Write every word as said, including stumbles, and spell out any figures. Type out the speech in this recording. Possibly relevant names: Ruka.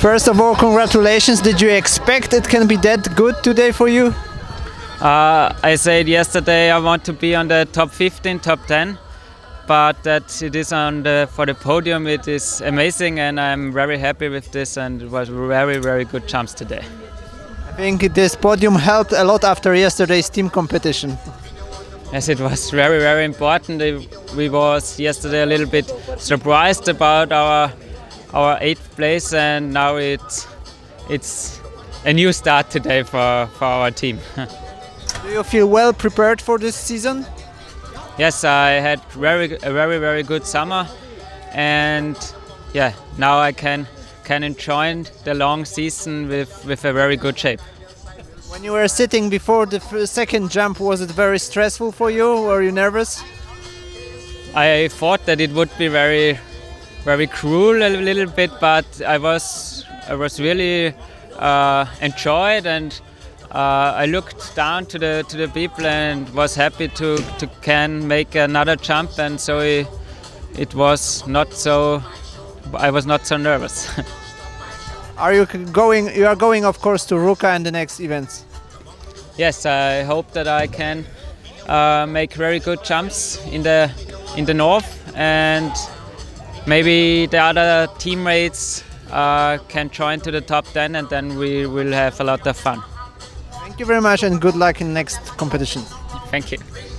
First of all, congratulations. Did you expect it can be that good today for you? Uh, I said yesterday I want to be on the top fifteen, top ten, but that it is on the, for the podium. It is amazing, and I'm very happy with this, and it was very, very good jumps today. I think this podium helped a lot after yesterday's team competition. Yes, it was very, very important. We was yesterday a little bit surprised about our our eighth place, and now it's it's a new start today for for our team. Do you feel well prepared for this season? Yes, I had very, a very, very good summer, and yeah, now I can can enjoy the long season with with a very good shape. When you were sitting before the second jump, was it very stressful for you? Were you nervous? I thought that it would be very, very cruel a little bit, but I was I was really uh, enjoyed and. Uh, I looked down to the to the people and was happy to to can make another jump, and so it, it was not so. I was not so nervous. Are you going? You are going, of course, to Ruka and the next events. Yes, I hope that I can uh, make very good jumps in the in the north, and maybe the other teammates uh, can join to the top ten, and then we will have a lot of fun. Thank you very much, and good luck in next competition. Thank you.